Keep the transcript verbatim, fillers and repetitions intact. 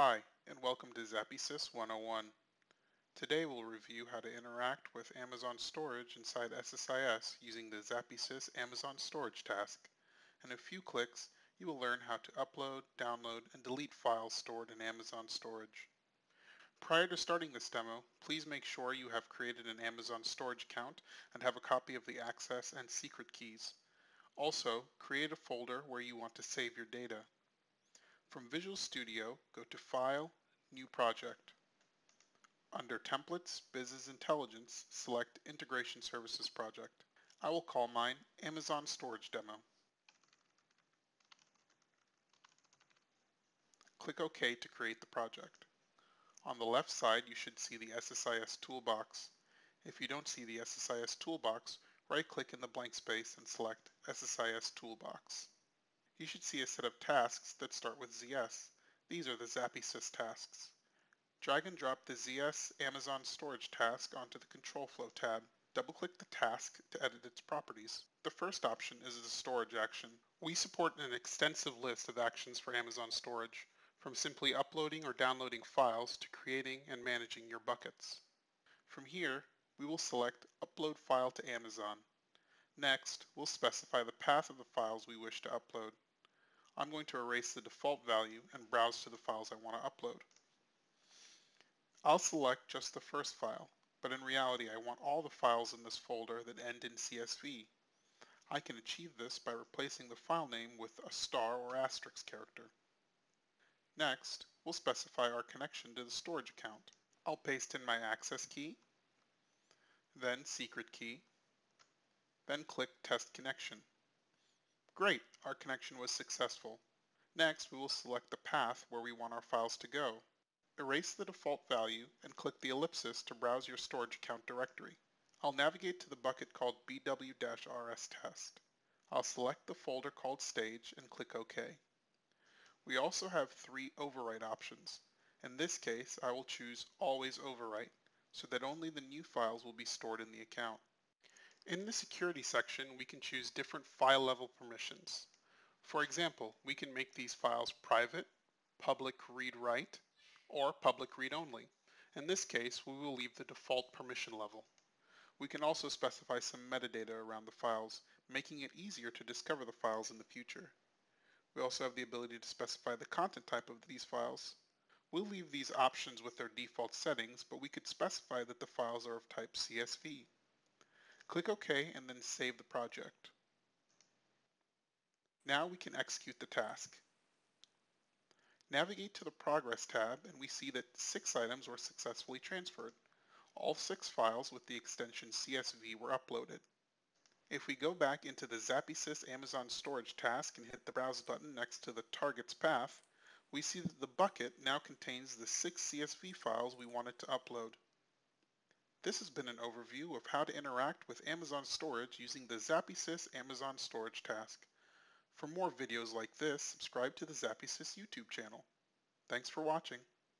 Hi, and welcome to ZappySys one oh one. Today we'll review how to interact with Amazon Storage inside S S I S using the ZappySys Amazon Storage task. In a few clicks, you will learn how to upload, download, and delete files stored in Amazon Storage. Prior to starting this demo, please make sure you have created an Amazon Storage account and have a copy of the access and secret keys. Also, create a folder where you want to save your data. From Visual Studio, go to File, New Project. Under Templates, Business Intelligence, select Integration Services Project. I will call mine Amazon Storage Demo. Click OK to create the project. On the left side, you should see the S S I S toolbox. If you don't see the S S I S toolbox, right-click in the blank space and select S S I S toolbox. You should see a set of tasks that start with Z S. These are the ZappySys tasks. Drag and drop the Z S Amazon Storage task onto the Control Flow tab. Double-click the task to edit its properties. The first option is the storage action. We support an extensive list of actions for Amazon Storage, from simply uploading or downloading files to creating and managing your buckets. From here, we will select Upload File to Amazon. Next, we'll specify the path of the files we wish to upload. I'm going to erase the default value and browse to the files I want to upload. I'll select just the first file, but in reality I want all the files in this folder that end in C S V. I can achieve this by replacing the file name with a star or asterisk character. Next, we'll specify our connection to the storage account. I'll paste in my access key, then secret key, then click Test Connection. Great, our connection was successful. Next, we will select the path where we want our files to go. Erase the default value and click the ellipsis to browse your storage account directory. I'll navigate to the bucket called B W R S test. I'll select the folder called Stage and click OK. We also have three overwrite options. In this case, I will choose Always Overwrite so that only the new files will be stored in the account. In the security section, we can choose different file level permissions. For example, we can make these files private, public read-write, or public read-only. In this case, we will leave the default permission level. We can also specify some metadata around the files, making it easier to discover the files in the future. We also have the ability to specify the content type of these files. We'll leave these options with their default settings, but we could specify that the files are of type C S V. Click OK and then save the project. Now we can execute the task. Navigate to the Progress tab and we see that six items were successfully transferred. All six files with the extension C S V were uploaded. If we go back into the ZappySys Amazon Storage task and hit the Browse button next to the Targets path, we see that the bucket now contains the six C S V files we wanted to upload. This has been an overview of how to interact with Amazon Storage using the ZappySys Amazon Storage task. For more videos like this, subscribe to the ZappySys YouTube channel. Thanks for watching.